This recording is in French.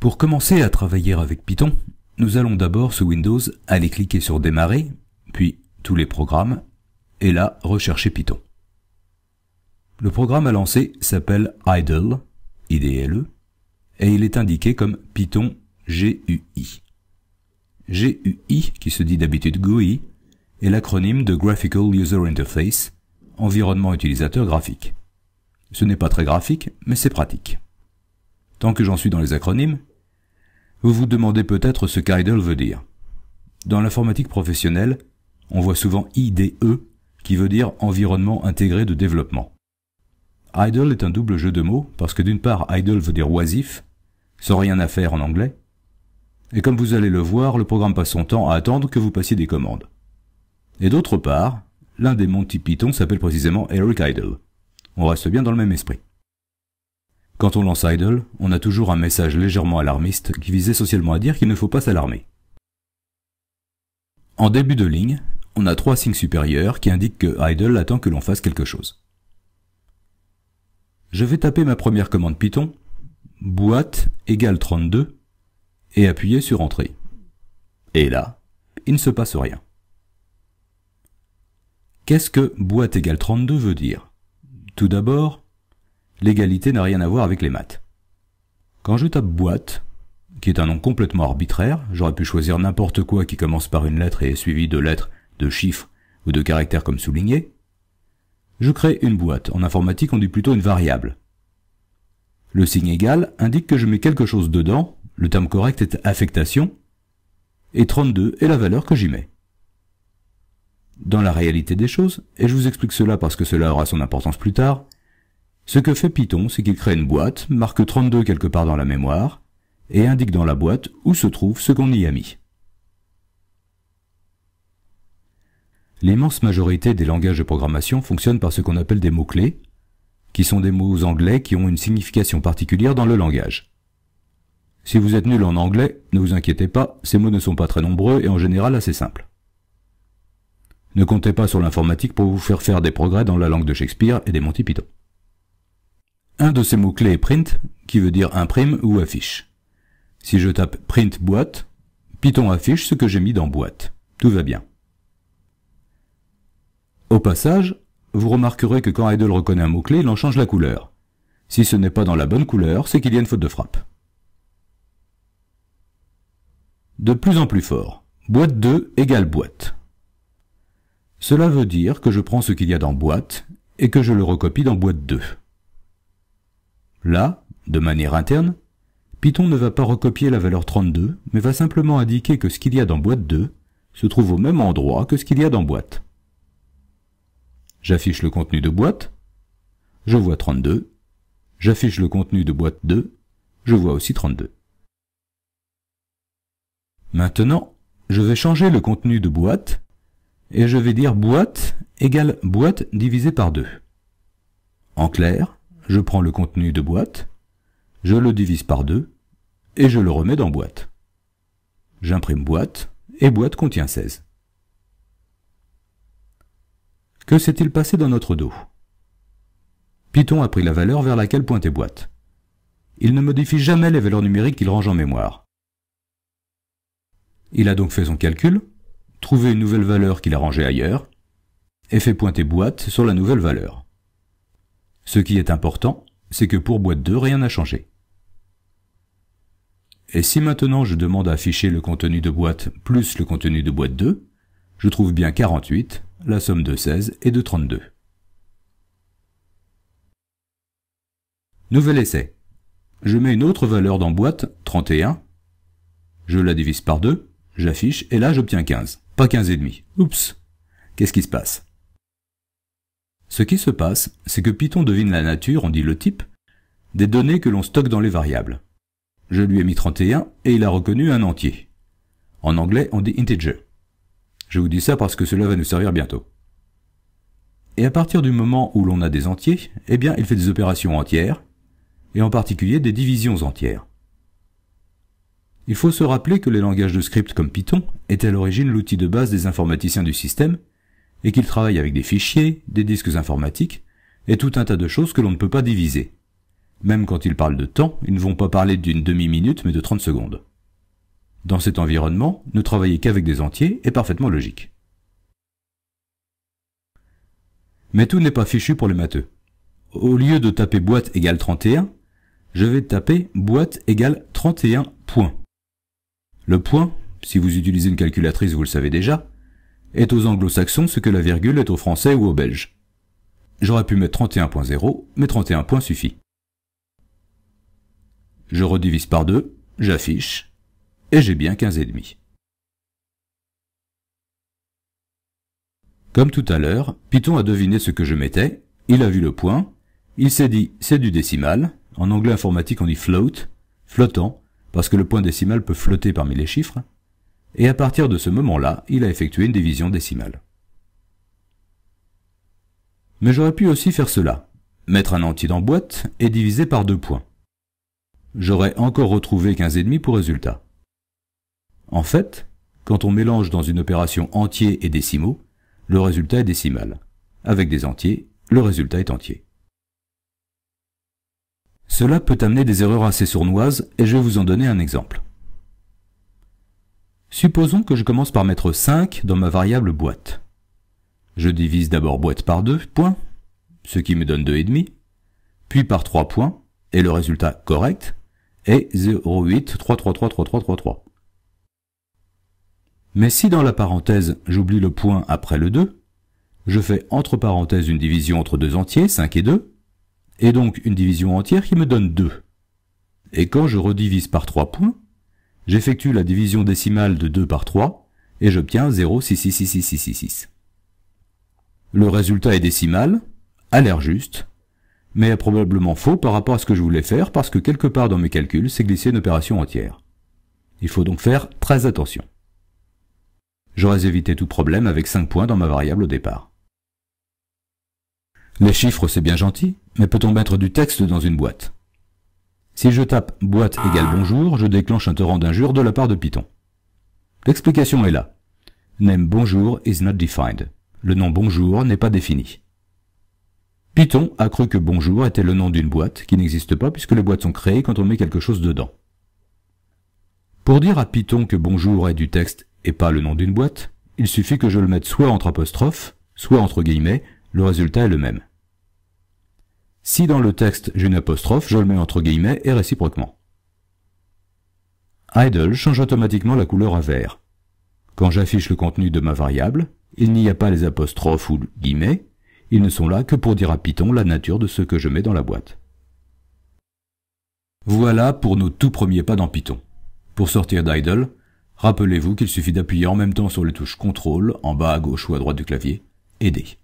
Pour commencer à travailler avec Python, nous allons d'abord sous Windows aller cliquer sur Démarrer, puis Tous les programmes, et là rechercher Python. Le programme à lancer s'appelle Idle, IDLE, et il est indiqué comme Python GUI. GUI, qui se dit d'habitude GUI, est l'acronyme de Graphical User Interface, environnement utilisateur graphique. Ce n'est pas très graphique, mais c'est pratique. Tant que j'en suis dans les acronymes, vous vous demandez peut-être ce qu'IDLE veut dire. Dans l'informatique professionnelle, on voit souvent IDE, qui veut dire Environnement Intégré de Développement. Idle est un double jeu de mots, parce que d'une part, idle veut dire oisif, sans rien à faire en anglais, et comme vous allez le voir, le programme passe son temps à attendre que vous passiez des commandes. Et d'autre part, l'un des Monty Python s'appelle précisément Eric Idle. On reste bien dans le même esprit. Quand on lance Idle, on a toujours un message légèrement alarmiste qui vise essentiellement à dire qu'il ne faut pas s'alarmer. En début de ligne, on a trois signes supérieurs qui indiquent que Idle attend que l'on fasse quelque chose. Je vais taper ma première commande Python, boîte égale 32, et appuyer sur Entrée. Et là, il ne se passe rien. Qu'est-ce que boîte égale 32 veut dire? Tout d'abord, l'égalité n'a rien à voir avec les maths. Quand je tape boîte, qui est un nom complètement arbitraire, j'aurais pu choisir n'importe quoi qui commence par une lettre et est suivi de lettres, de chiffres ou de caractères comme souligné, je crée une boîte. En informatique, on dit plutôt une variable. Le signe égal indique que je mets quelque chose dedans, le terme correct est affectation, et 32 est la valeur que j'y mets. Dans la réalité des choses, et je vous explique cela parce que cela aura son importance plus tard, ce que fait Python, c'est qu'il crée une boîte, marque 32 quelque part dans la mémoire, et indique dans la boîte où se trouve ce qu'on y a mis. L'immense majorité des langages de programmation fonctionnent par ce qu'on appelle des mots-clés, qui sont des mots anglais qui ont une signification particulière dans le langage. Si vous êtes nul en anglais, ne vous inquiétez pas, ces mots ne sont pas très nombreux et en général assez simples. Ne comptez pas sur l'informatique pour vous faire des progrès dans la langue de Shakespeare et des Monty Python. Un de ces mots-clés est print, qui veut dire imprime ou affiche. Si je tape print boîte, Python affiche ce que j'ai mis dans boîte. Tout va bien. Au passage, vous remarquerez que quand Idle reconnaît un mot-clé, il en change la couleur. Si ce n'est pas dans la bonne couleur, c'est qu'il y a une faute de frappe. De plus en plus fort, boîte 2 égale boîte. Cela veut dire que je prends ce qu'il y a dans boîte et que je le recopie dans boîte 2. Là, de manière interne, Python ne va pas recopier la valeur 32, mais va simplement indiquer que ce qu'il y a dans boîte 2 se trouve au même endroit que ce qu'il y a dans boîte. J'affiche le contenu de boîte, je vois 32. J'affiche le contenu de boîte 2, je vois aussi 32. Maintenant, je vais changer le contenu de boîte, et je vais dire boîte égale boîte divisé par 2. En clair, je prends le contenu de boîte, je le divise par 2, et je le remets dans boîte. J'imprime boîte, et boîte contient 16. Que s'est-il passé dans notre dos? Python a pris la valeur vers laquelle pointait boîte. Il ne modifie jamais les valeurs numériques qu'il range en mémoire. Il a donc fait son calcul, trouvé une nouvelle valeur qu'il a rangée ailleurs, et fait pointer boîte sur la nouvelle valeur. Ce qui est important, c'est que pour boîte 2, rien n'a changé. Et si maintenant je demande à afficher le contenu de boîte plus le contenu de boîte 2, je trouve bien 48, la somme de 16 et de 32. Nouvel essai. Je mets une autre valeur dans boîte, 31. Je la divise par 2, j'affiche, et là j'obtiens 15. Pas 15,5. Oups. Qu'est-ce qui se passe? Ce qui se passe, c'est que Python devine la nature, on dit le type, des données que l'on stocke dans les variables. Je lui ai mis 31, et il a reconnu un entier. En anglais, on dit integer. Je vous dis ça parce que cela va nous servir bientôt. Et à partir du moment où l'on a des entiers, eh bien il fait des opérations entières, et en particulier des divisions entières. Il faut se rappeler que les langages de script comme Python étaient à l'origine l'outil de base des informaticiens du système, et qu'ils travaillent avec des fichiers, des disques informatiques, et tout un tas de choses que l'on ne peut pas diviser. Même quand ils parlent de temps, ils ne vont pas parler d'une demi-minute mais de 30 secondes. Dans cet environnement, ne travailler qu'avec des entiers est parfaitement logique. Mais tout n'est pas fichu pour les matheux. Au lieu de taper boîte égale 31, je vais taper boîte égale 31 points. Le point, si vous utilisez une calculatrice vous le savez déjà, est aux anglo-saxons ce que la virgule est aux français ou aux belges. J'aurais pu mettre 31.0, mais 31 points suffit. Je redivise par 2, j'affiche. Et j'ai bien 15,5. Comme tout à l'heure, Python a deviné ce que je mettais, il a vu le point, il s'est dit c'est du décimal, en anglais informatique on dit float, flottant, parce que le point décimal peut flotter parmi les chiffres, et à partir de ce moment-là, il a effectué une division décimale. Mais j'aurais pu aussi faire cela, mettre un entier dans boîte et diviser par 2 points. J'aurais encore retrouvé 15,5 pour résultat. En fait, quand on mélange dans une opération entier et décimaux, le résultat est décimal. Avec des entiers, le résultat est entier. Cela peut amener des erreurs assez sournoises et je vais vous en donner un exemple. Supposons que je commence par mettre 5 dans ma variable boîte. Je divise d'abord boîte par 2 points, ce qui me donne 2,5, puis par 3 points, et le résultat correct est 0,833333333. Mais si dans la parenthèse, j'oublie le point après le 2, je fais entre parenthèses une division entre deux entiers, 5 et 2, et donc une division entière qui me donne 2. Et quand je redivise par 3 points, j'effectue la division décimale de 2 par 3, et j'obtiens 0,6666666. Le résultat est décimal, à l'air juste, mais est probablement faux par rapport à ce que je voulais faire, parce que quelque part dans mes calculs, c'est glissé une opération entière. Il faut donc faire très attention. J'aurais évité tout problème avec 5 points dans ma variable au départ. Les chiffres, c'est bien gentil, mais peut-on mettre du texte dans une boîte? Si je tape « boîte égale bonjour », je déclenche un torrent d'injures de la part de Python. L'explication est là. Name bonjour is not defined. Le nom bonjour n'est pas défini. Python a cru que bonjour était le nom d'une boîte qui n'existe pas puisque les boîtes sont créées quand on met quelque chose dedans. Pour dire à Python que bonjour est du texte et pas le nom d'une boîte, il suffit que je le mette soit entre apostrophes, soit entre guillemets, le résultat est le même. Si dans le texte j'ai une apostrophe, je le mets entre guillemets et réciproquement. Idle change automatiquement la couleur à vert. Quand j'affiche le contenu de ma variable, il n'y a pas les apostrophes ou guillemets, ils ne sont là que pour dire à Python la nature de ce que je mets dans la boîte. Voilà pour nos tout premiers pas dans Python. Pour sortir d'Idle, rappelez-vous qu'il suffit d'appuyer en même temps sur les touches CTRL en bas à gauche ou à droite du clavier, et D.